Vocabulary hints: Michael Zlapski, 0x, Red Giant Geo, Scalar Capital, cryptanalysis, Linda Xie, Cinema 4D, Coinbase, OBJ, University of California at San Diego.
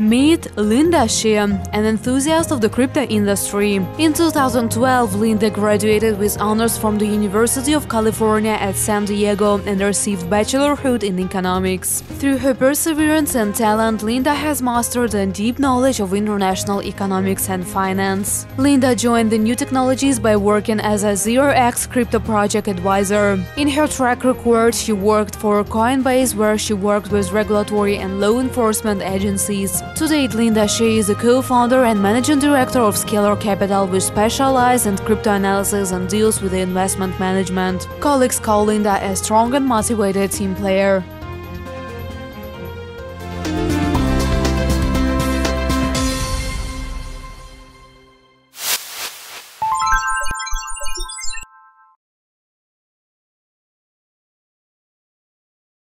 Meet Linda Xie, an enthusiast of the crypto industry. In 2012, Linda graduated with honors from the University of California at San Diego and received bachelorhood in economics. Through her perseverance and talent, Linda has mastered a deep knowledge of international economics and finance. Linda joined the new technologies by working as a 0x crypto project advisor. In her track record, she worked for Coinbase, where she worked with regulatory and law enforcement agencies. To date, Linda Xie is a co-founder and managing director of Scalar Capital, which specializes in crypto analysis and deals with investment management. Colleagues call Linda a strong and motivated team player.